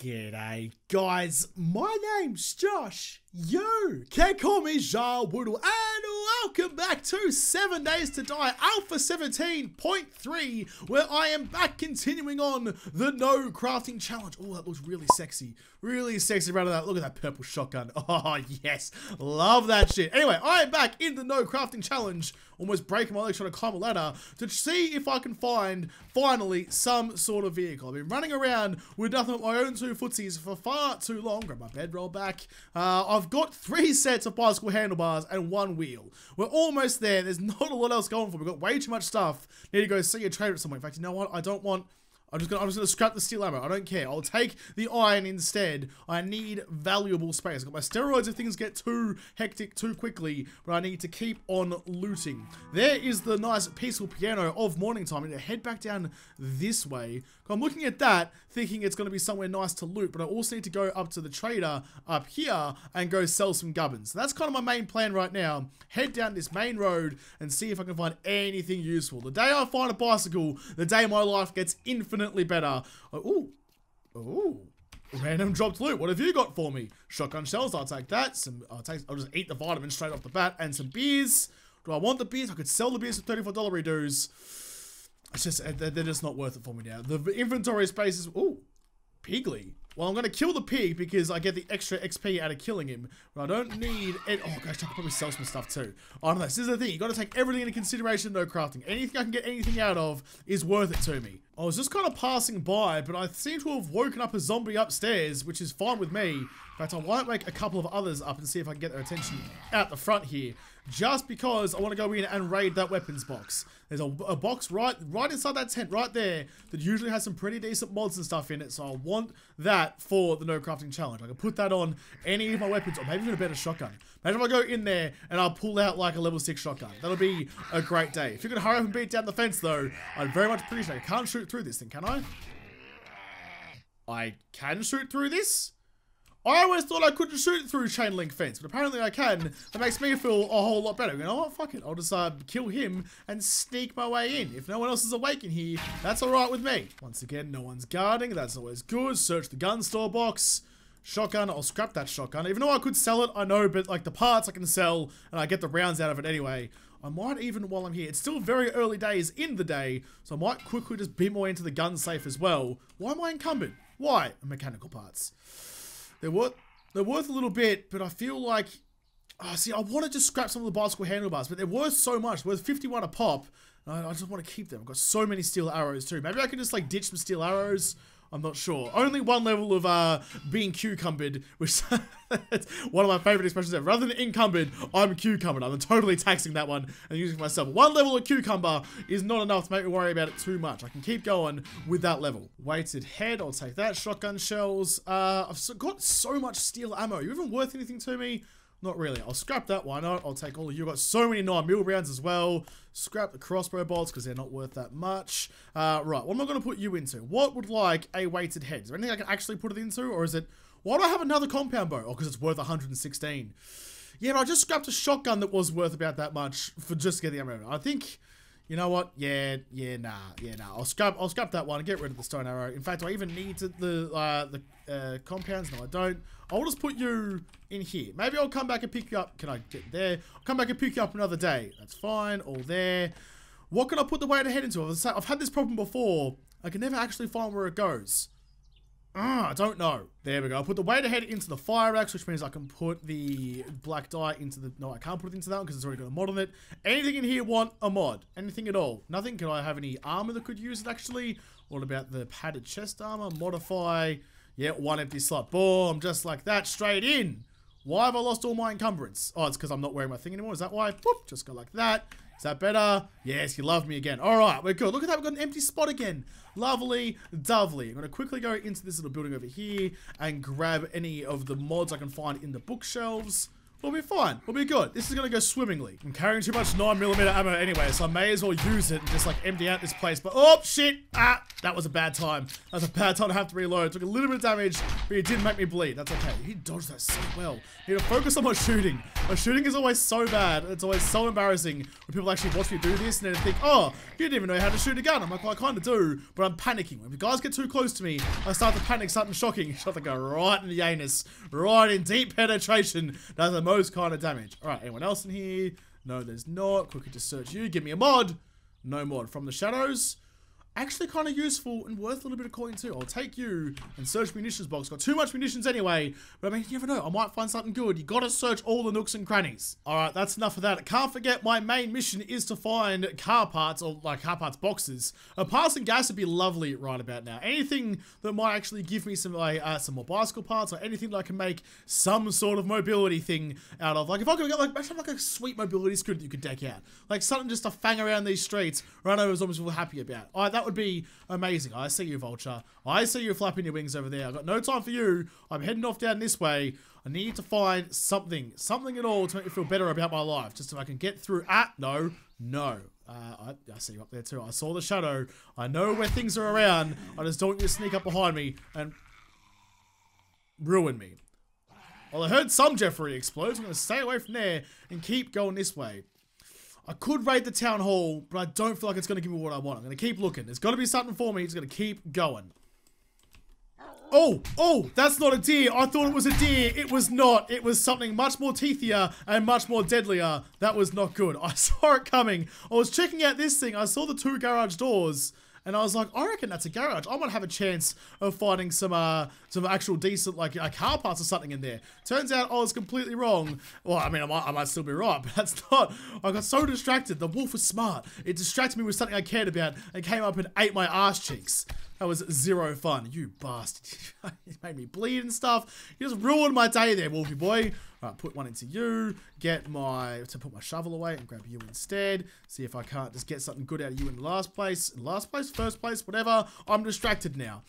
G'day guys, my name's Josh, you can call me JaWoodle, and welcome back to 7 Days to Die Alpha 17.3, where I am back continuing on the no crafting challenge. Oh, that looks really sexy right now. Look at that purple shotgun. Oh yes, love that shit. Anyway, I am back in the no crafting challenge, almost breaking my leg trying to climb a ladder to see if I can find finally some sort of vehicle. I've been running around with nothing but my own two footsies for far too long. Grab my bedroll back. I've got 3 sets of bicycle handlebars and 1 wheel. We're almost there. There's not a lot else going for. We've got way too much stuff. Need to go see a trader somewhere. In fact, you know what? I don't want... I'm just gonna scrap the steel armor. I don't care. I'll take the iron instead. I need valuable space. I've got my steroids if things get too hectic too quickly, but I need to keep on looting. There is the nice peaceful piano of morning time. I need to head back down this way. I'm looking at that, thinking it's gonna be somewhere nice to loot, but I also need to go up to the trader up here and go sell some gubbins. So that's kind of my main plan right now. Head down this main road and see if I can find anything useful. The day I find a bicycle, the day my life gets infinite better. Oh, random dropped loot. What have you got for me? Shotgun shells, I'll take that. I'll just eat the vitamins straight off the bat, and some beers. Do I want the beers? I could sell the beers for $34 redos. It's just, they're just not worth it for me now. The inventory space is, ooh, pigly. Well, I'm going to kill the pig because I get the extra XP out of killing him. But I don't need it. Oh, gosh, I could probably sell some stuff too. I don't know. This is the thing. You've got to take everything into consideration, no crafting. Anything I can get anything out of is worth it to me. I was just kind of passing by, but I seem to have woken up a zombie upstairs, which is fine with me. In fact, I might wake a couple of others up and see if I can get their attention out the front here. Just because I want to go in and raid that weapons box. There's a box right inside that tent right there that usually has some pretty decent mods and stuff in it. So I want that for the no crafting challenge. I can put that on any of my weapons, or maybe even a better shotgun. Imagine if I go in there and I'll pull out like a level 6 shotgun. That'll be a great day. If you could hurry up and beat down the fence though, I'd very much appreciate it. I can't shoot through this thing, can I? I can shoot through this? I always thought I couldn't shoot through chain link fence, but apparently I can. That makes me feel a whole lot better. You know what? Fuck it. I'll just kill him and sneak my way in. If no one else is awake in here, that's alright with me. Once again, no one's guarding. That's always good. Search the gun store box. Shotgun. I'll scrap that shotgun. Even though I could sell it, I know, but like the parts I can sell and I get the rounds out of it anyway. I might even, while I'm here, it's still very early days in the day, so I might quickly just beam more into the gun safe as well. Why am I encumbered? Why? Mechanical parts. They're worth a little bit, but I feel like... Oh, see, I want to just scrap some of the bicycle handlebars, but they're worth so much. They're worth 51 a pop. I just want to keep them. I've got so many steel arrows too. Maybe I can just, like, ditch some steel arrows. I'm not sure. Only one level of being cucumbered, which that's one of my favorite expressions ever. Rather than encumbered, I'm cucumbered. I'm totally taxing that one and using it myself. One level of cucumber is not enough to make me worry about it too much. I can keep going with that level. Weighted head, I'll take that. Shotgun shells. I've got so much steel ammo. Are you even worth anything to me? Not really. I'll scrap that one. I'll take all of you. I've got so many 9mm rounds as well. Scrap the crossbow bolts because they're not worth that much. Right, what am I going to put you into? What would like a weighted head? Is there anything I can actually put it into? Or is it... Why do I have another compound bow? Oh, because it's worth 116. Yeah, but I just scrapped a shotgun that was worth about that much for just to get the ammo. I think... You know what? Yeah, nah. I'll scrap that one and get rid of the stone arrow. In fact, do I even need the compounds? No, I don't. I'll just put you in here. Maybe I'll come back and pick you up. Can I get there? I'll come back and pick you up another day. That's fine. All there. What can I put the weighted head into? I've had this problem before. I can never actually find where it goes. I don't know. There we go. I'll put the weighted head into the fire axe, which means I can put the black dye into the... No, I can't put it into that one because it's already got a mod on it. Anything in here want a mod? Anything at all? Nothing? Can I have any armor that could use it, actually? What about the padded chest armor? Modify. Yeah, one empty slot. Boom. Just like that. Straight in. Why have I lost all my encumbrance? Oh, it's because I'm not wearing my thing anymore. Is that why? Boop. Just go like that. Is that better? Yes, you love me again. All right, we're good. Look at that. We've got an empty spot again. Lovely, dovely. I'm going to quickly go into this little building over here and grab any of the mods I can find in the bookshelves. We'll be fine. We'll be good. This is gonna go swimmingly. I'm carrying too much 9mm ammo anyway, so I may as well use it and just like empty out this place. But oh shit! Ah, that was a bad time. That was a bad time to have to reload. Took a little bit of damage, but it didn't make me bleed. That's okay. He dodged that so well. I need to focus on my shooting. My shooting is always so bad. It's always so embarrassing when people actually watch me do this and then think, oh, you didn't even know how to shoot a gun. I'm like, well, I kind of do, but I'm panicking. When the guys get too close to me, I start to panic, something shocking. Shot to go right in the anus, right in deep penetration. That's the most kind of damage. Alright, anyone else in here? No, there's not. Quickly just search you. Give me a mod. No mod. From the shadows. Actually kind of useful and worth a little bit of calling too. I'll take you and search munitions box. Got too much munitions anyway, but I mean, you never know. I might find something good. You gotta search all the nooks and crannies. Alright, that's enough of that. I can't forget my main mission is to find car parts or like car parts boxes. A parts and gas would be lovely right about now. Anything that might actually give me some more bicycle parts or anything that I can make some sort of mobility thing out of. Like if I could get like, imagine like a sweet mobility scooter that you could deck out. Like something just to fang around these streets, run over as long as people are happy about. That would be amazing. I see you, Vulture. I see you flapping your wings over there. I've got no time for you. I'm heading off down this way. I need to find something. Something at all to make me feel better about my life. Just so I can get through. Ah, no. No. I see you up there too. I saw the shadow. I know where things are around. I just don't want you to sneak up behind me and ruin me. Well, I heard some Jeffrey explodes. I'm going to stay away from there and keep going this way. I could raid the town hall, but I don't feel like it's going to give me what I want. I'm going to keep looking. There's got to be something for me. It's going to keep going. Oh, oh, that's not a deer. I thought it was a deer. It was not. It was something much more teethier and much more deadlier. That was not good. I saw it coming. I was checking out this thing. I saw the 2 garage doors. And I was like, I reckon that's a garage. I might have a chance of finding some actual decent, like, car parts or something in there. Turns out I was completely wrong. Well, I mean, I might still be right, but that's not... I got so distracted. The wolf was smart. It distracted me with something I cared about and came up and ate my arse cheeks. That was zero fun. You bastard. You made me bleed and stuff. You just ruined my day there, Wolfie boy. Alright, put one into you. Put my shovel away and grab you instead. See if I can't just get something good out of you in the last place. First place, whatever. I'm distracted now.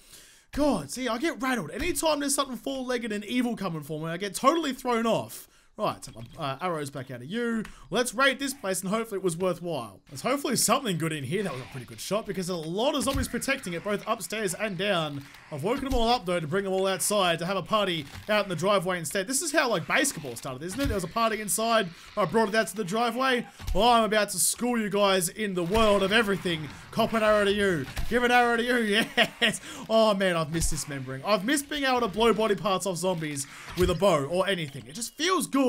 God, see, I get rattled. Anytime there's something four-legged and evil coming for me, I get totally thrown off. Right, so my arrows back out of you. Let's raid this place and hopefully it was worthwhile. There's hopefully something good in here. That was a pretty good shot because a lot of zombies protecting it, both upstairs and down. I've woken them all up though to bring them all outside to have a party out in the driveway instead. This is how like basketball started, isn't it? There was a party inside. I brought it out to the driveway. Well, I'm about to school you guys in the world of everything. Cop an arrow to you. Give an arrow to you. Yes. Oh man, I've missed dismembering. I've missed being able to blow body parts off zombies with a bow or anything. It just feels good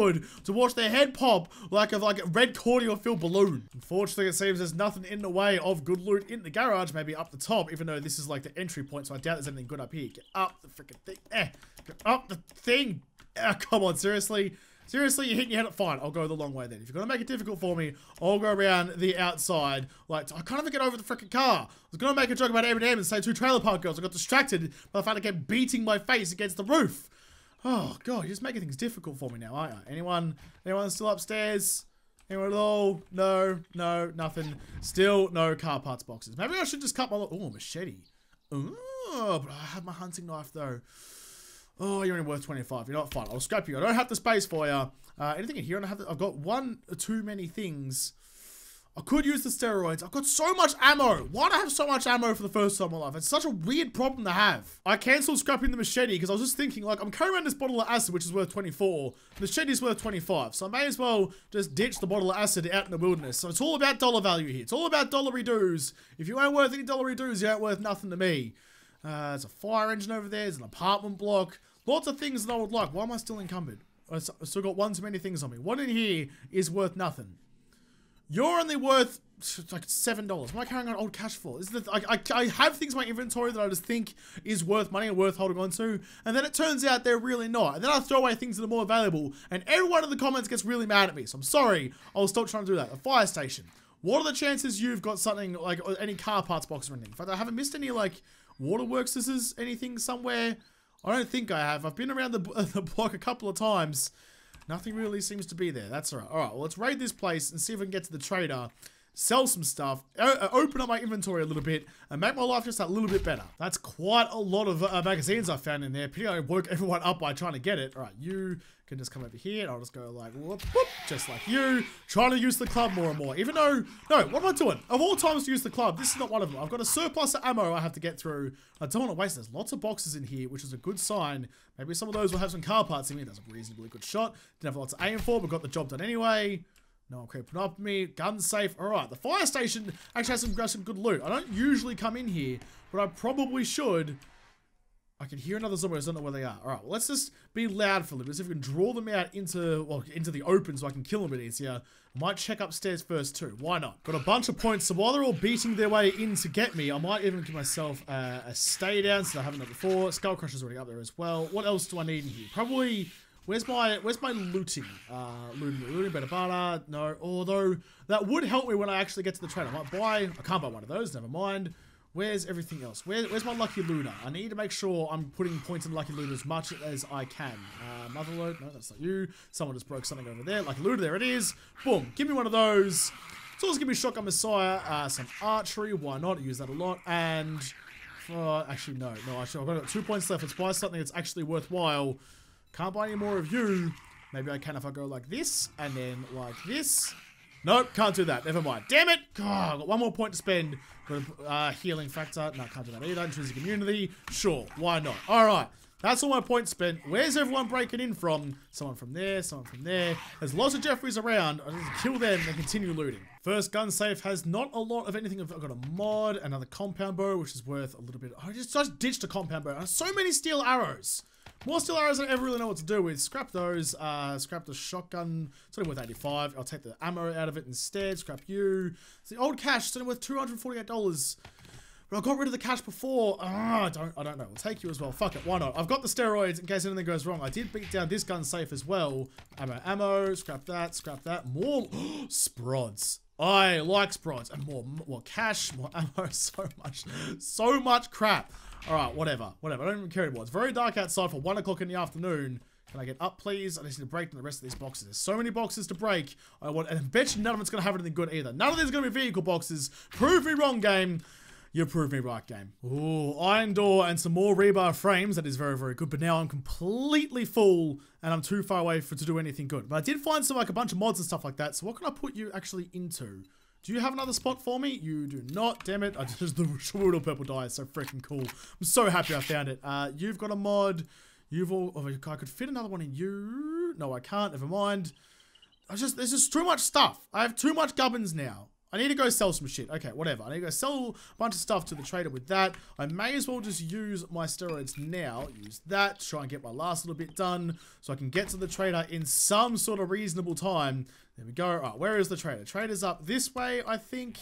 to watch their head pop like a red cordial filled balloon. Unfortunately, it seems there's nothing in the way of good loot in the garage, maybe up the top, even though this is like the entry point, so I doubt there's anything good up here. Get up the freaking thing. Get up the thing. Come on, seriously? Seriously, you're hitting your head up? Fine, I'll go the long way then. If you're going to make it difficult for me, I'll go around the outside. Like, I can't even get over the freaking car. I was going to make a joke about M&M and say 2 trailer park girls. I got distracted by the fact I kept beating my face against the roof. Oh god, you're just making things difficult for me now, aren't you? Anyone still upstairs? Anyone at all? No, nothing. Still no car parts boxes. Maybe I should just cut my... Oh, machete. Oh, but I have my hunting knife though. Oh, you're only worth 25. You're not fun. I'll scrap you. I don't have the space for you. Anything in here? I've got one or too many things. I could use the steroids. I've got so much ammo. Why do I have so much ammo for the first time in my life? It's such a weird problem to have. I cancelled scrapping the machete because I was just thinking, like, I'm carrying around this bottle of acid, which is worth 24. The machete's worth 25. So I may as well just ditch the bottle of acid out in the wilderness. So it's all about dollar value here. It's all about dollary doos. If you ain't worth any dollary doos, you ain't worth nothing to me. There's a fire engine over there. There's an apartment block. Lots of things that I would like. Why am I still encumbered? I've still got one too many things on me. One in here is worth nothing. You're only worth like $7. What am I carrying on old cash for? I have things in my inventory that I just think is worth money and worth holding on to, and then it turns out they're really not. And then I throw away things that are more valuable, and everyone in the comments gets really mad at me. So I'm sorry. I'll stop trying to do that. A fire station. What are the chances you've got something like any car parts box or anything? In fact, I haven't missed any like waterworks. This is anything somewhere. I don't think I have. I've been around the block a couple of times. Nothing really seems to be there. That's alright. Alright, well, let's raid this place and see if we can get to the trader. sell some stuff, open up my inventory a little bit, and make my life just a little bit better. That's quite a lot of magazines I found in there. Pretty I woke everyone up by trying to get it. All right, you can just come over here, and I'll just go like, whoop, whoop, just like you. Trying to use the club more and more, even though, no, what am I doing? Of all times to use the club, this is not one of them. I've got a surplus of ammo I have to get through. I don't want to waste. There's lots of boxes in here, which is a good sign. Maybe some of those will have some car parts in here. That's a reasonably good shot. Didn't have lots to aim for, but got the job done anyway. No one creeping up me. Gun safe. All right. The fire station actually has some good loot. I don't usually come in here, but I probably should. I can hear another zombie. I don't know where they are. All right. Well, let's just be loud for a little bit. See if we can draw them out into the open so I can kill them a bit easier. I might check upstairs first too. Why not? Got a bunch of points. So while they're all beating their way in to get me, I might even give myself a stay down since I haven't done before. Skull Crusher's already up there as well. What else do I need in here? Probably... Where's my looting? Looting, better barter. No, although that would help me when I actually get to the trader. I might buy, I can't buy one of those, never mind. Where's everything else? Where's my Lucky Looter? I need to make sure I'm putting points in Lucky Looter as much as I can. Motherload, no, that's not you. Someone just broke something over there. Lucky Looter, there it is. Boom, give me one of those. It's also give me Shotgun Messiah, some archery, why not? I use that a lot, and... actually, no, actually, I've only got 2 points left. Let's buy something that's actually worthwhile. Can't buy any more of you. Maybe I can if I go like this, and then like this. Nope, can't do that. Never mind. Damn it! God, I've got one more point to spend. Got a healing factor. No, can't do that either. Intrinsic immunity. Sure, why not? Alright, that's all my points spent. Where's everyone breaking in from? Someone from there, someone from there. There's lots of Jeffreys around. I need to kill them and continue looting. First gun safe has not a lot of anything. I've got a mod, another compound bow, which is worth a little bit. I just ditched a compound bow. I have so many steel arrows. More steel arrows I never really know what to do with. Scrap those. Scrap the shotgun. It's only worth 85. I'll take the ammo out of it instead. Scrap you. It's the old cash. It's only worth $248. But I got rid of the cash before. I don't know. We'll take you as well. Fuck it. Why not? I've got the steroids in case anything goes wrong. I did beat down this gun safe as well. Ammo. Scrap that. Scrap that. More sprods. I like sprods. And more cash. More ammo. So much crap. Alright, whatever. I don't even care anymore. It's very dark outside for 1 o'clock in the afternoon. Can I get up, please? I just need to break the rest of these boxes. There's so many boxes to break. And I bet you none of it's going to have anything good either. None of these are going to be vehicle boxes. Prove me wrong, game. You prove me right, game. Ooh, iron door and some more rebar frames. That is very, very good. But now I'm completely full and I'm too far away to do anything good. But I did find some, like, a bunch of mods and stuff like that. So what can I put you actually into? Do you have another spot for me? You do not, damn it. I just, the JaWoodle purple dye is so freaking cool. I'm so happy I found it. You've got a mod. I could fit another one in you. No, I can't, never mind. There's just too much stuff. I have too much gubbins now. I need to go sell some shit. Okay, whatever. I need to go sell a bunch of stuff to the trader with that. I may as well just use my steroids now. Use that. Try and get my last little bit done so I can get to the trader in some sort of reasonable time. There we go. All right, where is the trader? Trader's up this way, I think.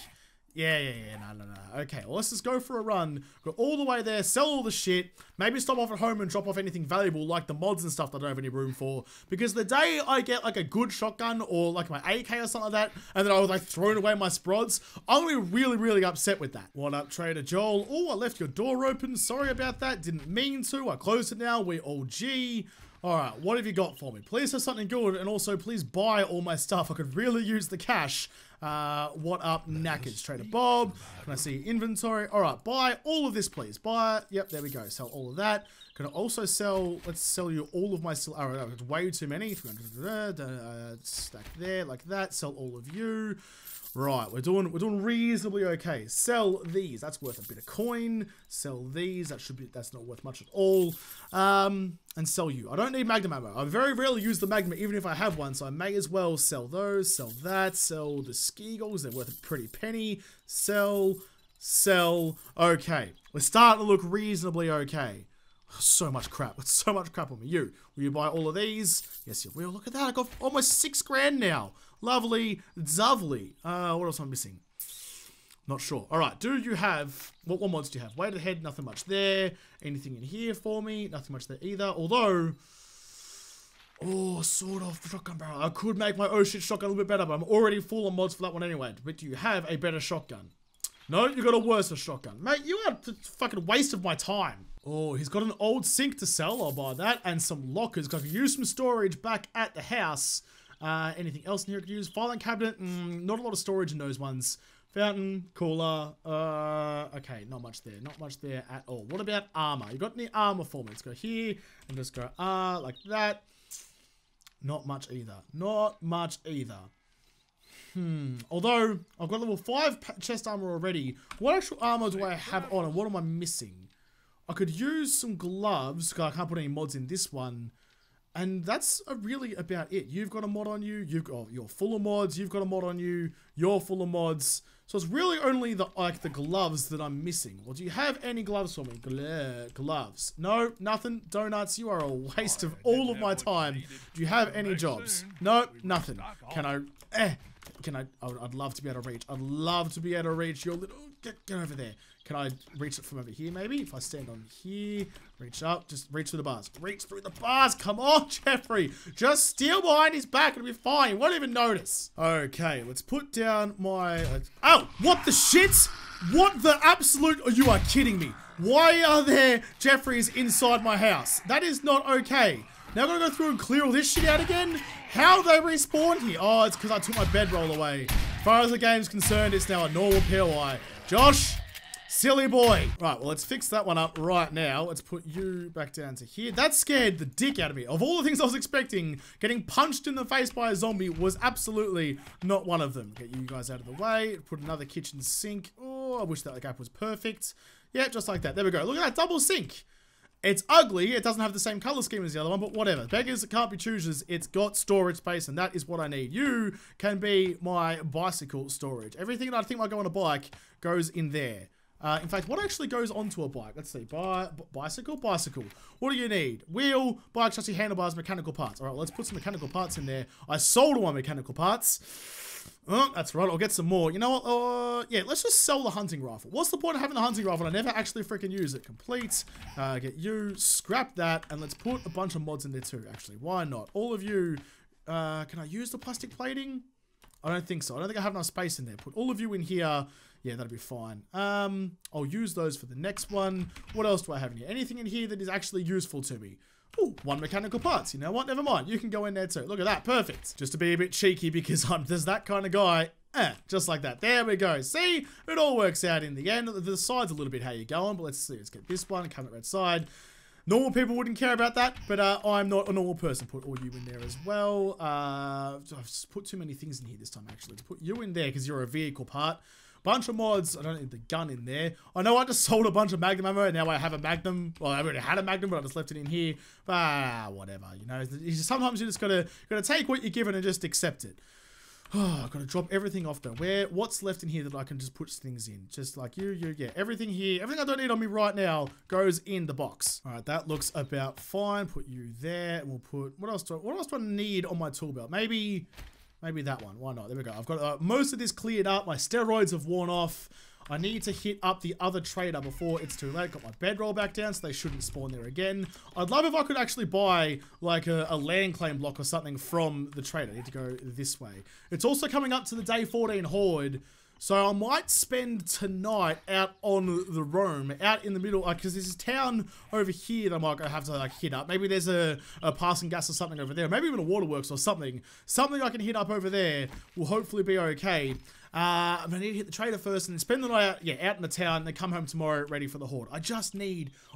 Yeah. No. Okay, well, let's just go for a run. Go all the way there, sell all the shit. Maybe stop off at home and drop off anything valuable like the mods and stuff that I don't have any room for. Because the day I get, like, a good shotgun or, like, my AK or something like that, and then I was, like, throwing away my sprods, I'm going to be really, really upset with that. What up, Trader Joel? Oh, I left your door open. Sorry about that. Didn't mean to. I closed it now. We all G. Alright, what have you got for me? Please have something good, and also please buy all my stuff. I could really use the cash. What up, Knackers? Trader Bob. Can I see inventory? Alright, buy all of this, please. Buy. Yep, there we go. Sell all of that. Can I also sell... Let's sell you all of my... Oh, that was way too many. Stack there, like that. Sell all of you. Right, we're doing reasonably okay. Sell these. That's worth a bit of coin. Sell these. That's not worth much at all. And sell you. I don't need magnum ammo. I very rarely use the magnum even if I have one, so I may as well sell those, sell that, sell the skeagles. They're worth a pretty penny. Sell. Okay. We're starting to look reasonably okay. So much crap. It's so much crap on me. You. Will you buy all of these? Yes, you will. Look at that. I got almost 6 grand now. Lovely. Zovely. What else am I missing? Not sure. Alright. Do you have... What mods do you have? Weighted head. Nothing much there. Anything in here for me? Nothing much there either. Although... Oh, sort of shotgun barrel. I could make my oh shit shotgun a little bit better, but I'm already full on mods for that one anyway. But do you have a better shotgun? No, you got a worse shotgun. Mate, you had a fucking waste of my time. Oh, he's got an old sink to sell. I'll buy that. And some lockers, because I can use some storage back at the house. Anything else in here I could use? Filing cabinet, not a lot of storage in those ones. Fountain, cooler, okay, not much there, not much there at all. What about armor? You got any armor for me? Let's go here and just go like that. Not much either, not much either. Although I've got level 5 chest armor already. What actual armor do I have on and what am I missing? I could use some gloves because I can't put any mods in this one. And that's really about it. You've got a mod on you. You've got, you're full of mods. You've got a mod on you. You're full of mods. So it's really only the the gloves that I'm missing. Well, do you have any gloves for me? Gloves. No, nothing. Donuts, you are a waste of all of my time. Do you have any jobs? No, nothing. Can I? I'd love to be able to reach. I'd love to be able to reach your little. Get over there. Can I reach it from over here, maybe? If I stand on here, reach up, just reach through the bars. Reach through the bars! Come on, Jeffrey! Just steal behind his back, it'll be fine. You won't even notice. Okay, let's put down my... Oh! What the shit? What the absolute... Oh, you are kidding me. Why are there Jeffreys inside my house? That is not okay. Now I've got to go through and clear all this shit out again? How they respawned here? Oh, it's because I took my bedroll away. As far as the game's concerned, it's now a normal POI. Josh, silly boy. Right, well, let's fix that one up right now. Let's put you back down to here. That scared the dick out of me. Of all the things I was expecting, getting punched in the face by a zombie was absolutely not one of them. Get you guys out of the way. Put another kitchen sink. Oh, I wish that gap was perfect. Yeah, just like that. There we go. Look at that double sink. It's ugly. It doesn't have the same color scheme as the other one, but whatever. Beggars can't be choosers. It's got storage space, and that is what I need. You can be my bicycle storage. Everything that I think might go on a bike goes in there. In fact, what actually goes onto a bike? Let's see. Bicycle. What do you need? Wheel, bike chassis, handlebars, mechanical parts. All right, let's put some mechanical parts in there. I sold all my mechanical parts. Oh, that's right. I'll get some more. You know what? Yeah, let's just sell the hunting rifle. What's the point of having the hunting rifle? I never actually freaking use it. Complete. Get you. Scrap that. And let's put a bunch of mods in there too, actually. Why not? All of you... can I use the plastic plating? I don't think so. I don't think I have enough space in there. Put all of you in here. Yeah, that'll be fine. I'll use those for the next one. What else do I have in here? Anything in here that is actually useful to me? Ooh, one mechanical parts. You know what? Never mind. You can go in there too. Look at that. Perfect. Just to be a bit cheeky because I'm just that kind of guy. Just like that. There we go. See? It all works out in the end. The side's a little bit how you're going, but let's see. Let's get this one. Come at red side. Normal people wouldn't care about that, but I'm not a normal person. Put all you in there as well. I've just put too many things in here this time, actually. Let's put you in there because you're a vehicle part. Bunch of mods. I don't need the gun in there. I know I just sold a bunch of magnum ammo and now I have a magnum. Well, I already had a magnum, but I just left it in here. Whatever, you know. Sometimes you just gotta take what you're given and just accept it. Oh, I've got to drop everything off though. What's left in here that I can just put things in? Just like yeah. Everything here, everything I don't need on me right now goes in the box. All right, that looks about fine. Put you there, and we'll put what else do I need on my tool belt? Maybe that one. Why not? There we go. I've got most of this cleared up. My steroids have worn off. I need to hit up the other trader before it's too late. Got my bedroll back down, so they shouldn't spawn there again. I'd love if I could actually buy, like, a land claim block or something from the trader. I need to go this way. It's also coming up to the Day 14 Horde, so I might spend tonight out on the roam, out in the middle, because there's this town over here that I might have to, hit up. Maybe there's a passing gas or something over there. Maybe even a waterworks or something. Something I can hit up over there will hopefully be okay. I'm gonna need to hit the trader first and spend the night out, out in the town, and then come home tomorrow ready for the Horde.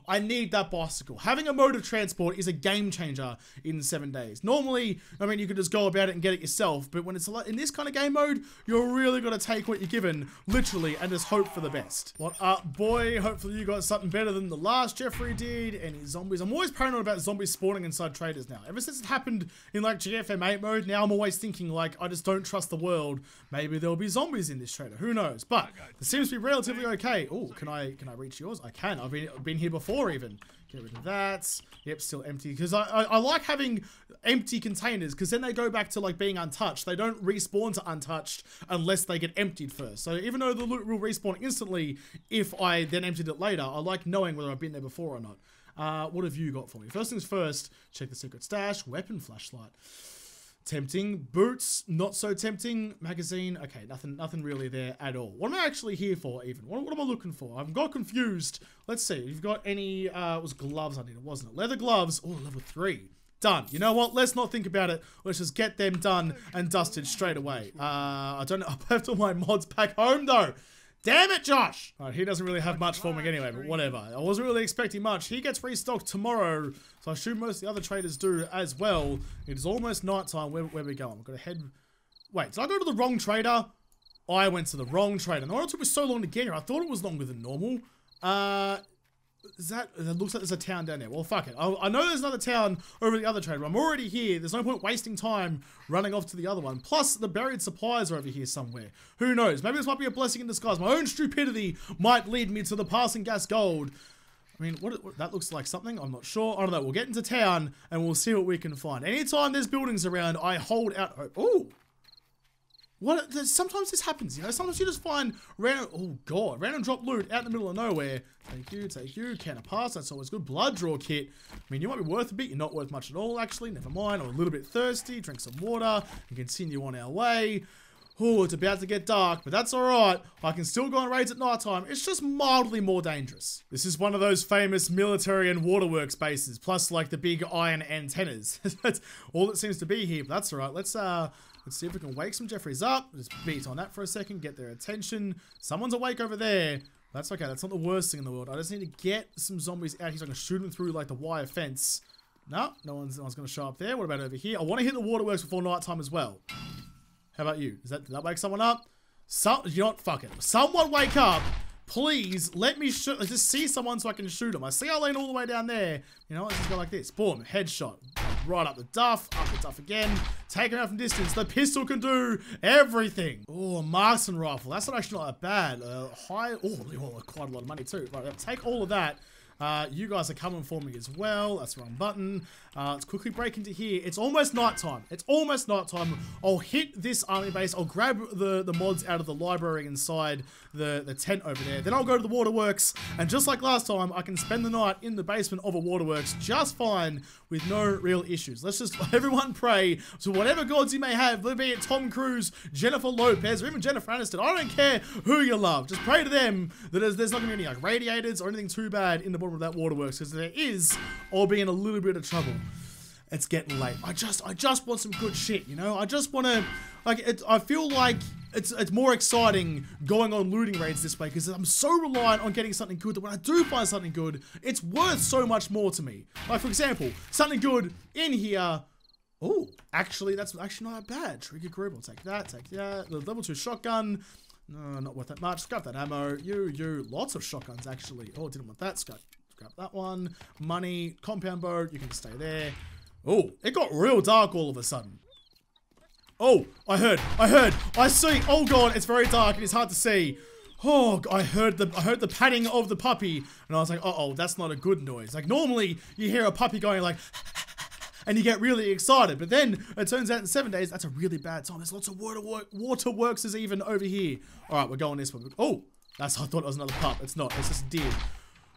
I need that bicycle. Having a mode of transport is a game changer in 7 days. Normally, I mean, you could just go about it and get it yourself, but when it's in this kind of game mode, you're really gonna take what you're given, literally, and just hope for the best. What up, boy? Hopefully you got something better than the last Jeffrey did. Any zombies? I'm always paranoid about zombies spawning inside traders now. Ever since it happened in, like, GFM8 mode, now I'm always thinking, like, I just don't trust the world. Maybe there'll be zombies in this trader, who knows? But it seems to be relatively okay. Oh, can I reach yours? I can. I've been here before even. Get rid of that. Yep, still empty. Because I like having empty containers because then they go back to like being untouched. They don't respawn to untouched unless they get emptied first. So even though the loot will respawn instantly if I then emptied it later, I like knowing whether I've been there before or not. What have you got for me? First things first, check the secret stash. Weapon flashlight. Tempting. Boots, not so tempting. Magazine, okay, nothing really there at all. What am I actually here for even? What am I looking for? I've got confused. Let's see, you've got any, it was gloves I needed, wasn't it? Leather gloves, oh, level 3. Done. You know what? Let's not think about it. Let's just get them done and dusted straight away. I don't know. I've left all my mods back home, though. Damn it, Josh! Alright, he doesn't really have much farming anyway, but whatever. I wasn't really expecting much. He gets restocked tomorrow, so I assume most of the other traders do as well. It is almost night time. Where are we going? We've got to head... Wait, did I go to the wrong trader? I went to the wrong trader. No, it took me so long to get here. I thought it was longer than normal. That looks like there's a town down there. Well, fuck it. I know there's another town over the other trader. I'm already here. There's no point wasting time running off to the other one. Plus, the buried supplies are over here somewhere. Who knows? Maybe this might be a blessing in disguise. My own stupidity might lead me to the passing gas gold. I mean, what that looks like something. I'm not sure. I don't know. We'll get into town and we'll see what we can find. Anytime there's buildings around, I hold out hope. Ooh! What? Sometimes this happens, you know? Sometimes you just find random... Oh, God. Random drop loot out in the middle of nowhere. Thank you, take you. Can of pass. That's always good. Blood draw kit. I mean, you might be worth a bit. You're not worth much at all, actually. Never mind. I'm a little bit thirsty. Drink some water and continue on our way. Oh, it's about to get dark, but that's all right. I can still go on raids at night time. It's just mildly more dangerous. This is one of those famous military and waterworks bases, plus, like, the big iron antennas. That's all that seems to be here, but that's all right. Let's see if we can wake some Jeffries up. Just beat on that for a second. Get their attention. Someone's awake over there. That's okay. That's not the worst thing in the world. I just need to get some zombies out here so I can shoot them through like the wire fence. No one's going to show up there. What about over here? I want to hit the waterworks before nighttime as well. How about you? Did that wake someone up? You know what? Fuck it. Someone wake up. Please, let me shoot. Let's just see someone so I can shoot them. I see Arlene all the way down there. You know, let's just go like this. Boom. Headshot. Right up the duff again. Take him out from distance. The pistol can do everything. Oh, a marksman rifle. That's not actually not that bad. Quite a lot of money too. Right, take all of that. You guys are coming for me as well. That's the wrong button. Let's quickly break into here. It's almost night time. It's almost night time. I'll hit this army base. I'll grab the mods out of the library inside the tent over there. Then I'll go to the waterworks. And just like last time, I can spend the night in the basement of a waterworks just fine with no real issues. Let's just everyone pray to whatever gods you may have, be it Tom Cruise, Jennifer Lopez, or even Jennifer Aniston. I don't care who you love. Just pray to them that there's not going to be any like radiators or anything too bad in the of that waterworks, because if there is, I'll be in a little bit of trouble. It's getting late. I just want some good shit, you know. I just want to, like, I feel like it's more exciting going on looting raids this way because I'm so reliant on getting something good that when I do find something good, it's worth so much more to me. Like, for example, something good in here. Oh, actually, that's actually not that bad. Trigger group. I'll take that. Take that. The level 2 shotgun. No, not worth that much. Scrap that ammo. You. Lots of shotguns, actually. Oh, didn't want that. Scrap that one. Money. Compound bow. You can stay there. Oh, it got real dark all of a sudden. Oh, I heard. I see. Oh, God, it's very dark. It is hard to see. Oh, I heard the patting of the puppy. And I was like, uh-oh, that's not a good noise. Like, normally, you hear a puppy going like... And you get really excited, but then it turns out in 7 days, that's a really bad time. There's lots of waterworks is even over here. All right, we're going this one. Oh, I thought it was another pup. It's not, it's just a deer.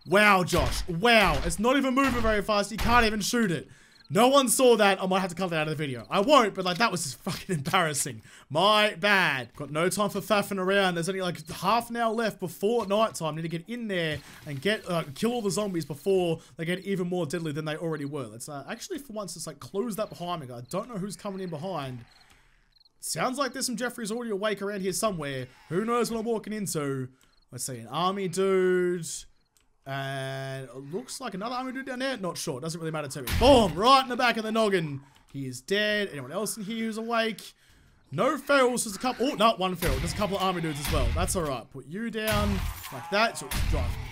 Wow, Josh, wow. It's not even moving very fast. You can't even shoot it. No one saw that. I might have to cut that out of the video. I won't, but like that was just fucking embarrassing. My bad. Got no time for faffing around. There's only like half an hour left before nighttime. Need to get in there and get kill all the zombies before they get even more deadly than they already were. Let's actually for once just like close that behind me. I don't know who's coming in behind. Sounds like there's some Jeffries already awake around here somewhere. Who knows what I'm walking into? Let's see, an army dude. And it looks like another army dude down there. Not sure. Doesn't really matter to me. Boom! Right in the back of the noggin. He is dead. Anyone else in here who's awake? No ferals. There's a couple. Oh, not one feral. There's a couple of army dudes as well. That's all right. Put you down like that. So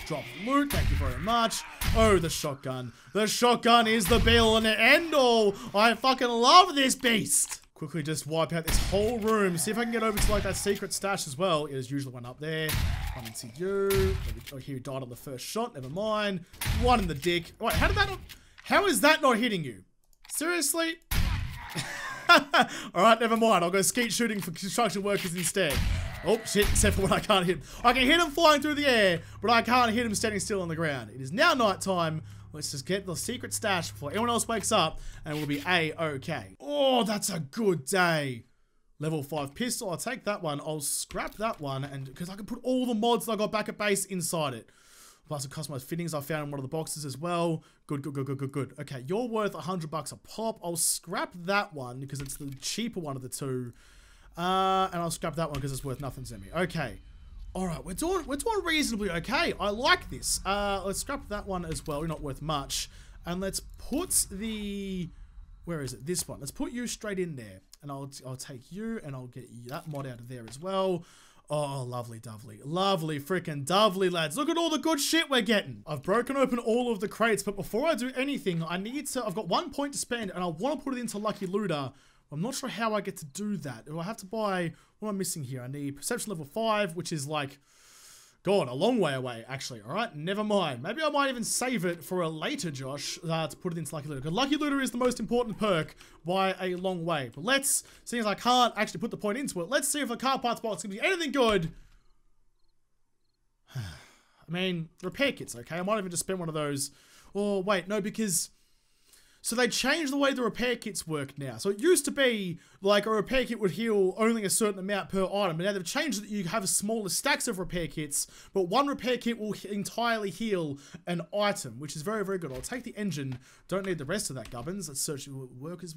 drop loot. Thank you very much. Oh, the shotgun. The shotgun is the be all and the end all. I fucking love this beast. Quickly just wipe out this whole room. See if I can get over to like that secret stash as well. There's usually one up there. One into you. Oh, he died on the first shot. Never mind. One in the dick. Wait, how did that not... How is that not hitting you? Seriously? Alright, never mind. I'll go skeet shooting for construction workers instead. Oh, shit. Except for when I can't hit him. I can hit him flying through the air, but I can't hit him standing still on the ground. It is now night time. Let's just get the secret stash before anyone else wakes up and we'll be A-okay. Oh, that's a good day. Level 5 pistol. I'll take that one. I'll scrap that one and because I can put all the mods that I got back at base inside it. Plus some customized fittings I found in one of the boxes as well. Good, good, good, good, good, good. Okay, you're worth $100 a pop. I'll scrap that one because it's the cheaper one of the two. And I'll scrap that one because it's worth nothing to me. Okay. Alright, we're doing reasonably okay. I like this. Let's scrap that one as well. You're not worth much. And let's put the... Where is it? This one. Let's put you straight in there. And I'll take you and I'll get you that mod out of there as well. Oh, lovely dovely. Lovely freaking dovely, lads. Look at all the good shit we're getting. I've broken open all of the crates, but before I do anything, I need to... I've got 1 point to spend and I want to put it into Lucky Looter. I'm not sure how I get to do that. Do I have to buy... What am I missing here? I need Perception Level 5, which is like... God, a long way away, actually. All right, never mind. Maybe I might even save it for a later, Josh, to put it into Lucky Looter. Because Lucky Looter is the most important perk by a long way. But let's, seeing as I can't actually put the point into it, let's see if the car parts box can be anything good. I mean, repair kits, okay? I might even just spend one of those. Oh, wait, no, because... So they changed the way the repair kits work now. So it used to be like a repair kit would heal only a certain amount per item. But now they've changed that you have smaller stacks of repair kits, but one repair kit will entirely heal an item, which is very, very good. I'll take the engine. Don't need the rest of that, gubbins. Let's search workers.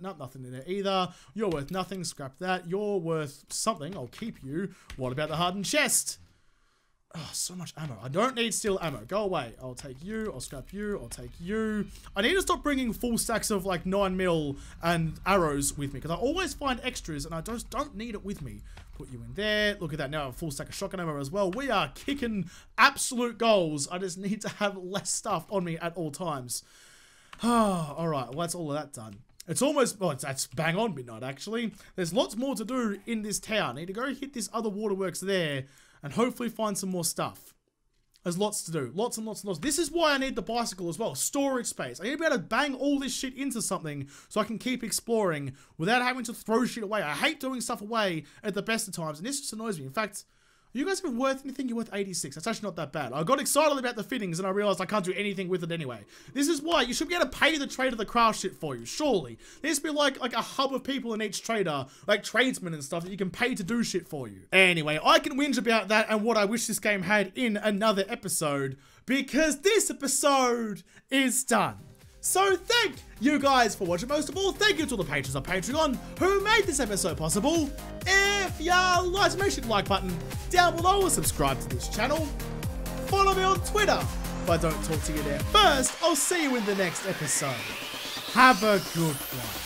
Nothing in there either. You're worth nothing. Scrap that. You're worth something. I'll keep you. What about the hardened chest? Oh, so much ammo. I don't need steel ammo. Go away. I'll take you. I'll scrap you. I'll take you. I need to stop bringing full stacks of like 9mm and arrows with me because I always find extras and I just don't need it with me. Put you in there. Look at that. Now I have a full stack of shotgun ammo as well. We are kicking absolute goals. I just need to have less stuff on me at all times. Alright, well that's all of that done. It's almost... Oh, that's bang on midnight actually. There's lots more to do in this town. I need to go hit this other waterworks there. And hopefully find some more stuff. There's lots to do. Lots and lots and lots. This is why I need the bicycle as well. Storage space. I need to be able to bang all this shit into something so I can keep exploring without having to throw shit away. I hate throwing stuff away at the best of times. And this just annoys me. In fact, are you guys even worth anything? You're worth 86. That's actually not that bad. I got excited about the fittings and I realized I can't do anything with it anyway. This is why you should be able to pay the trader the craft shit for you, surely. There should be like a hub of people in each trader, like tradesmen and stuff that you can pay to do shit for you. Anyway, I can whinge about that and what I wish this game had in another episode because this episode is done. So thank you guys for watching. Most of all, thank you to the patrons on Patreon who made this episode possible. If you like it, make sure you like button down below or subscribe to this channel. Follow me on Twitter if I don't talk to you there first. I'll see you in the next episode. Have a good one.